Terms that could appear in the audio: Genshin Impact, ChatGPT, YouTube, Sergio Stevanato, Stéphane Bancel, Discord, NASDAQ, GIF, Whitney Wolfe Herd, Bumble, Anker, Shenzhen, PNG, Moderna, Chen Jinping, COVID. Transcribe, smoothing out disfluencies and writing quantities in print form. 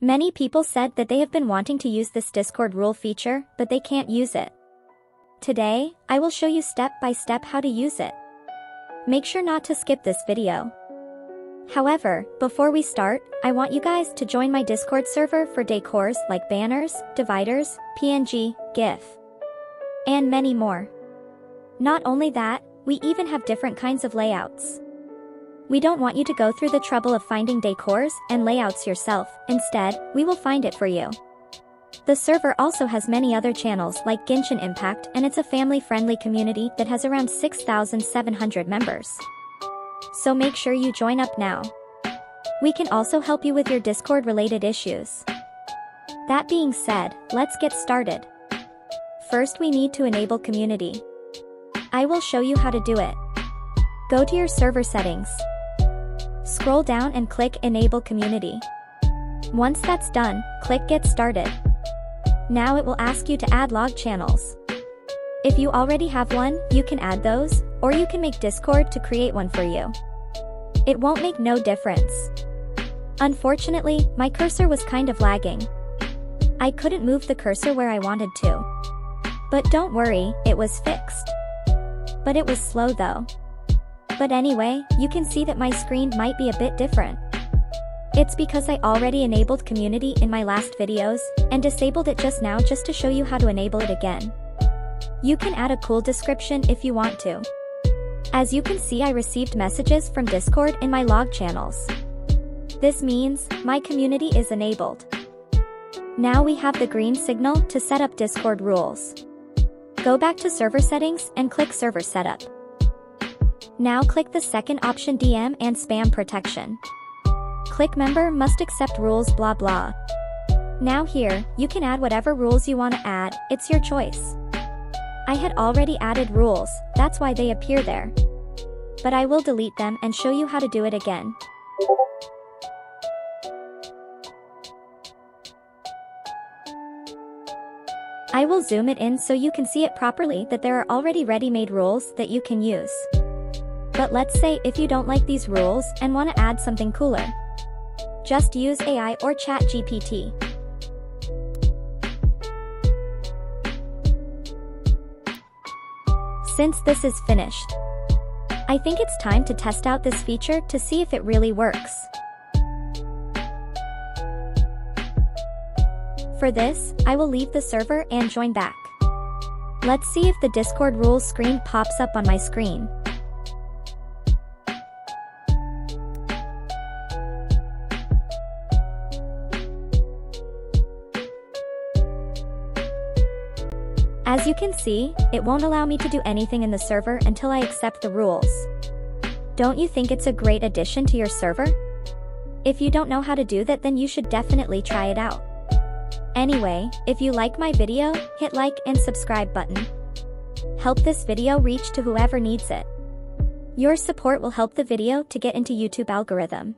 Many people said that they have been wanting to use this Discord rule feature, but they can't use it. Today, I will show you step by step how to use it. Make sure not to skip this video. However, before we start, I want you guys to join my Discord server for decors like banners, dividers, PNG, GIF, and many more. Not only that, we even have different kinds of layouts. We don't want you to go through the trouble of finding decors and layouts yourself. Instead, we will find it for you. The server also has many other channels like Genshin Impact, and it's a family-friendly community that has around 6,700 members. So make sure you join up now. We can also help you with your Discord-related issues. That being said, let's get started. First, we need to enable community. I will show you how to do it. Go to your server settings. Scroll down and click Enable Community. Once that's done, click Get Started. Now it will ask you to add log channels. If you already have one, you can add those, or you can make Discord to create one for you. It won't make no difference. Unfortunately, my cursor was kind of lagging. I couldn't move the cursor where I wanted to. But don't worry, it was fixed. But it was slow though. But anyway, you can see that my screen might be a bit different. It's because I already enabled community in my last videos, and disabled it just now just to show you how to enable it again. You can add a cool description if you want to. As you can see, I received messages from Discord in my log channels. This means my community is enabled. Now we have the green signal to set up Discord rules. Go back to server settings and click server setup. Now click the second option, DM and spam protection. Click member must accept rules blah blah. Now here, you can add whatever rules you want to add, it's your choice. I had already added rules, that's why they appear there. But I will delete them and show you how to do it again. I will zoom it in so you can see it properly that there are already ready-made rules that you can use. But let's say if you don't like these rules and want to add something cooler, just use AI or ChatGPT. Since this is finished, I think it's time to test out this feature to see if it really works. For this, I will leave the server and join back. Let's see if the Discord rules screen pops up on my screen. As you can see, it won't allow me to do anything in the server until I accept the rules. Don't you think it's a great addition to your server? If you don't know how to do that, then you should definitely try it out. Anyway, if you like my video, hit like and subscribe button. Help this video reach to whoever needs it. Your support will help the video to get into YouTube algorithm.